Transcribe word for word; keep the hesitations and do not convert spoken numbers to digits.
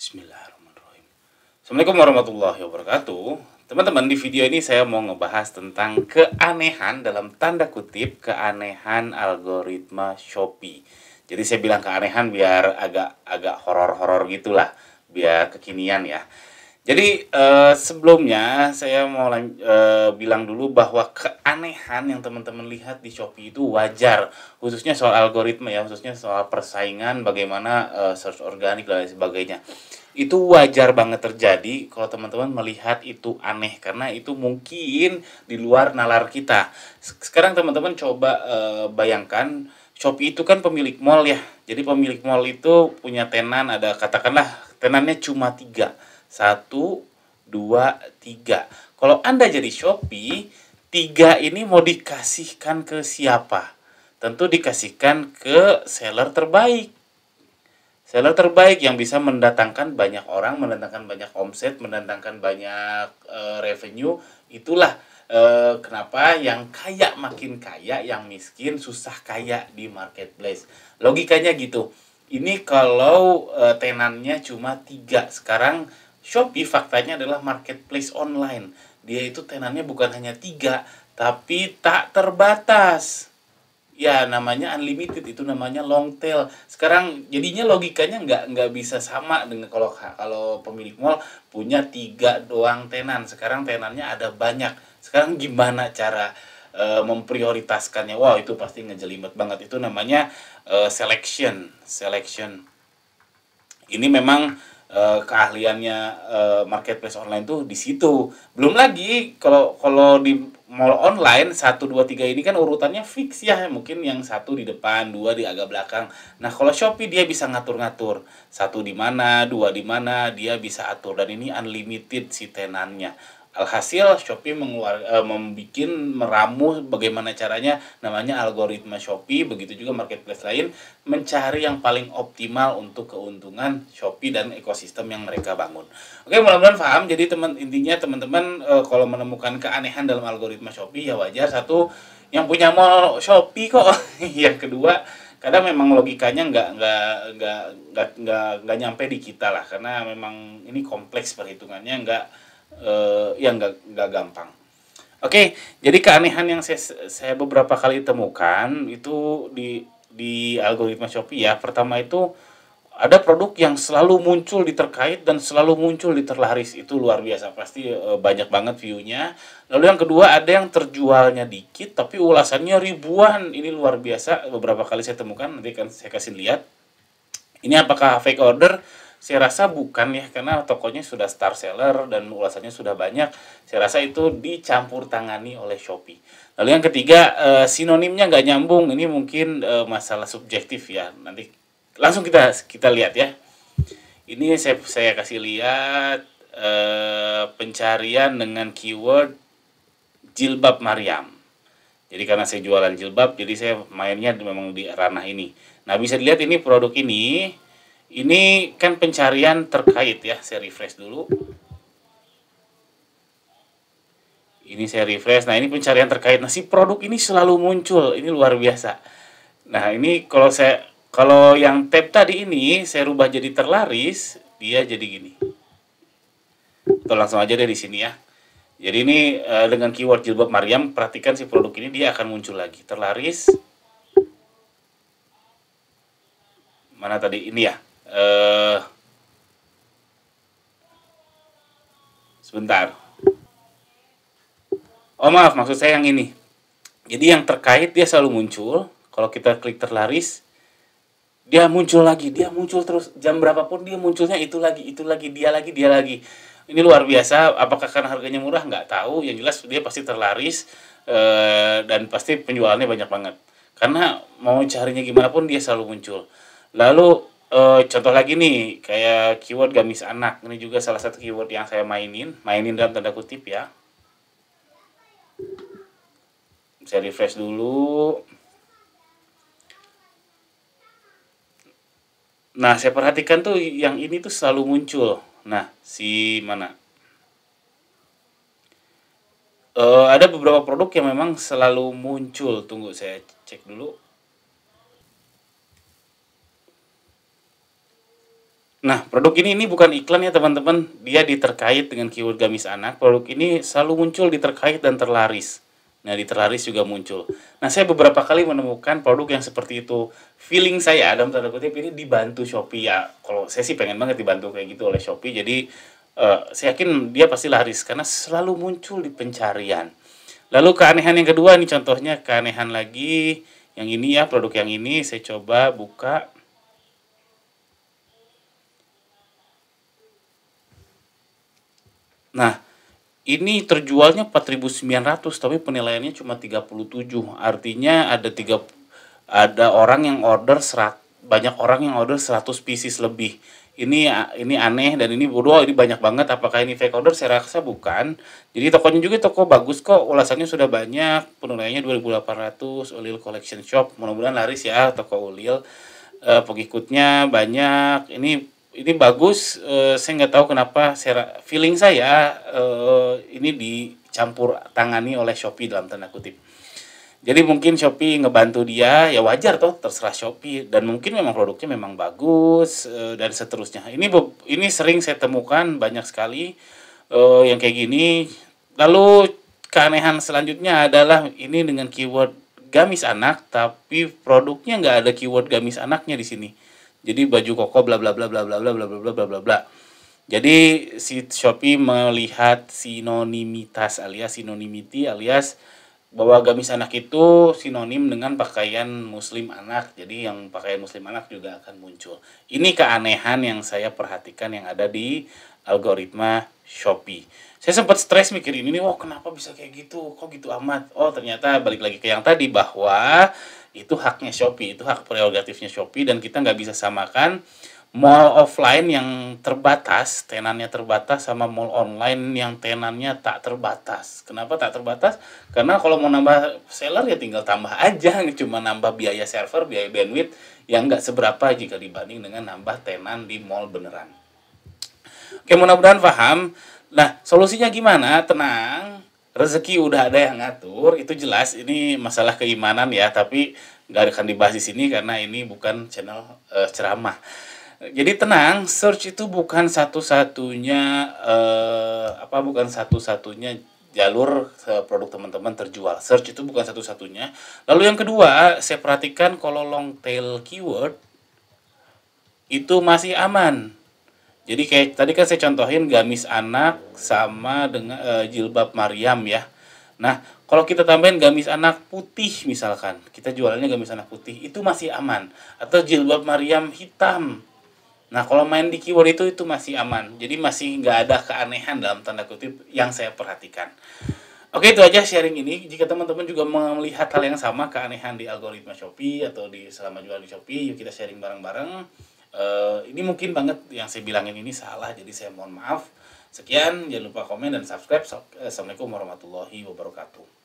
Bismillahirrahmanirrahim. Assalamualaikum warahmatullahi wabarakatuh. Teman-teman, di video ini saya mau ngebahas tentang keanehan, dalam tanda kutip, keanehan algoritma Shopee. Jadi saya bilang keanehan biar agak agak horor-horor gitulah, biar kekinian ya. Jadi eh, sebelumnya saya mau eh, bilang dulu bahwa keanehan yang teman-teman lihat di Shopee itu wajar, khususnya soal algoritma ya, khususnya soal persaingan, bagaimana eh, search organik dan sebagainya. Itu wajar banget terjadi kalau teman-teman melihat itu aneh, karena itu mungkin di luar nalar kita. Sekarang teman-teman coba eh, bayangkan, Shopee itu kan pemilik mall ya. Jadi pemilik mall itu punya tenan, ada katakanlah tenannya cuma tiga. Satu, dua, tiga. Kalau Anda jadi Shopee, tiga ini mau dikasihkan ke siapa? Tentu dikasihkan ke seller terbaik. Seller terbaik yang bisa mendatangkan banyak orang, mendatangkan banyak omset, mendatangkan banyak e, revenue. Itulah e, kenapa yang kaya makin kaya, yang miskin susah kaya di marketplace. Logikanya gitu. Ini kalau e, tenannya cuma tiga. Sekarang Shopee faktanya adalah marketplace online. Dia itu tenannya bukan hanya tiga, tapi tak terbatas. Ya, namanya unlimited, itu namanya long tail. Sekarang jadinya logikanya nggak nggak bisa sama dengan kalau kalau pemilik mall punya tiga doang tenan. Sekarang tenannya ada banyak. Sekarang gimana cara e, memprioritaskannya? Wow, itu pasti ngejelimet banget. Itu namanya e, selection, selection. Ini memang Uh, keahliannya uh, marketplace online tuh di situ. Belum lagi kalau kalau di mall online satu dua tiga ini kan urutannya fix ya. Mungkin yang satu di depan, dua di agak belakang. Nah, kalau Shopee dia bisa ngatur-ngatur. Satu di mana, dua di mana, dia bisa atur, dan ini unlimited si tenannya. Alhasil Shopee membuat uh, meramu bagaimana caranya, namanya algoritma Shopee. Begitu juga marketplace lain mencari yang paling optimal untuk keuntungan Shopee dan ekosistem yang mereka bangun. Oke, mudah-mudahan paham. Jadi teman intinya teman-teman uh, kalau menemukan keanehan dalam algoritma Shopee ya wajar. Satu, yang punya mall Shopee kok. Yang kedua, kadang memang logikanya nggak nggak nggak nggak nggak nggak nyampe di kita lah, karena memang ini kompleks perhitungannya, nggak Uh, yang gak, gak gampang. Oke, jadi keanehan yang saya, saya beberapa kali temukan itu di, di algoritma Shopee ya. Pertama itu ada produk yang selalu muncul di terkait dan selalu muncul di terlaris. Itu luar biasa, pasti uh, banyak banget view-nya. Lalu yang kedua, ada yang terjualnya dikit tapi ulasannya ribuan. Ini luar biasa, beberapa kali saya temukan. Nanti kan saya kasih lihat. Ini apakah fake order? Saya rasa bukan ya, karena tokonya sudah star seller dan ulasannya sudah banyak. Saya rasa itu dicampur tangani oleh Shopee. Lalu yang ketiga, eh, sinonimnya nggak nyambung. Ini mungkin eh, masalah subjektif ya. Nanti langsung kita kita lihat ya. Ini saya saya kasih lihat eh, pencarian dengan keyword jilbab Maryam. Jadi karena saya jualan jilbab, jadi saya mainnya memang di ranah ini. Nah, bisa dilihat ini produk ini. Ini kan pencarian terkait ya, saya refresh dulu. Ini saya refresh, nah ini pencarian terkait. Nah, si produk ini selalu muncul, ini luar biasa. Nah, ini kalau saya kalau yang tab tadi ini saya rubah jadi terlaris, dia jadi gini. Atau langsung aja deh di sini ya. Jadi ini dengan keyword jilbab Maryam, perhatikan si produk ini dia akan muncul lagi. Terlaris. Mana tadi ini ya? Uh, sebentar. Oh maaf, maksud saya yang ini. Jadi yang terkait dia selalu muncul. Kalau kita klik terlaris, dia muncul lagi, dia muncul terus. Jam berapapun dia munculnya itu lagi, itu lagi, dia lagi, dia lagi. Ini luar biasa. Apakah karena harganya murah? Nggak tahu. Yang jelas dia pasti terlaris uh, dan pasti penjualannya banyak banget. Karena mau carinya gimana pun dia selalu muncul. Lalu Uh, contoh lagi nih, kayak keyword gamis anak. Ini juga salah satu keyword yang saya mainin. Mainin dalam tanda kutip ya. Saya refresh dulu. Nah, saya perhatikan tuh yang ini tuh selalu muncul. Nah, si mana? Uh, ada beberapa produk yang memang selalu muncul. Tunggu, saya cek dulu. Nah, produk ini ini bukan iklan ya teman-teman. Dia diterkait dengan keyword gamis anak. Produk ini selalu muncul di terkait dan terlaris. Nah, di terlaris juga muncul. Nah, saya beberapa kali menemukan produk yang seperti itu. Feeling saya, dalam tanda kutip, ini dibantu Shopee ya. Kalau saya sih pengen banget dibantu kayak gitu oleh Shopee. Jadi, uh, saya yakin dia pasti laris. Karena selalu muncul di pencarian. Lalu keanehan yang kedua, ini contohnya keanehan lagi. Yang ini ya, produk yang ini. Saya coba buka. Nah, ini terjualnya empat ribu sembilan ratus tapi penilaiannya cuma tiga puluh tujuh. Artinya ada tiga ada orang yang order serat, banyak orang yang order seratus pieces lebih. Ini ini aneh dan ini bodoh, ini banyak banget. Apakah ini fake order? Saya rasa bukan. Jadi tokonya juga toko bagus kok, ulasannya sudah banyak. Penilaiannya dua ribu delapan ratus, Ulil Collection Shop. Mudah-mudahan laris ya toko Ulil. E, pengikutnya banyak. Ini ini bagus, eh, saya nggak tahu kenapa saya, feeling saya eh, ini dicampur tangani oleh Shopee dalam tanda kutip. Jadi mungkin Shopee ngebantu dia, ya wajar toh, terserah Shopee. Dan mungkin memang produknya memang bagus eh, dan seterusnya. Ini ini sering saya temukan banyak sekali eh, yang kayak gini. Lalu keanehan selanjutnya adalah ini dengan keyword gamis anak, tapi produknya nggak ada keyword gamis anaknya di sini. Jadi baju koko bla bla bla bla bla bla bla bla bla bla bla. Jadi si Shopee melihat sinonimitas alias sinonimity alias bahwa gamis anak itu sinonim dengan pakaian muslim anak. Jadi yang pakaian muslim anak juga akan muncul. Ini keanehan yang saya perhatikan yang ada di algoritma Shopee. Saya sempat stres mikirin ini, wah kenapa bisa kayak gitu? Kok gitu amat? Oh, ternyata balik lagi ke yang tadi bahwa itu haknya Shopee, itu hak prerogatifnya Shopee dan kita nggak bisa samakan mall offline yang terbatas, tenannya terbatas sama mall online yang tenannya tak terbatas. Kenapa tak terbatas? Karena kalau mau nambah seller ya tinggal tambah aja, cuma nambah biaya server, biaya bandwidth yang nggak seberapa jika dibanding dengan nambah tenan di mall beneran. Oke, mudah-mudahan paham. Nah, solusinya gimana? Tenang. Rezeki udah ada yang ngatur, itu jelas. Ini masalah keimanan ya, tapi nggak akan dibahas di sini karena ini bukan channel uh, ceramah. Jadi tenang, search itu bukan satu-satunya uh, apa, bukan satu-satunya jalur produk teman-teman terjual. Search itu bukan satu-satunya. Lalu yang kedua, saya perhatikan kalau long tail keyword itu masih aman. Jadi kayak tadi kan saya contohin gamis anak sama dengan e, jilbab Maryam ya. Nah, kalau kita tambahin gamis anak putih misalkan, kita jualannya gamis anak putih, itu masih aman. Atau jilbab Maryam hitam. Nah, kalau main di keyword itu, itu masih aman. Jadi masih nggak ada keanehan dalam tanda kutip yang saya perhatikan. Oke, itu aja sharing ini. Jika teman-teman juga melihat hal yang sama, keanehan di algoritma Shopee atau di selama jualan di Shopee, yuk kita sharing bareng-bareng. Uh, ini mungkin banget yang saya bilangin ini salah, jadi saya mohon maaf. Sekian, jangan lupa komen dan subscribe. Assalamualaikum warahmatullahi wabarakatuh.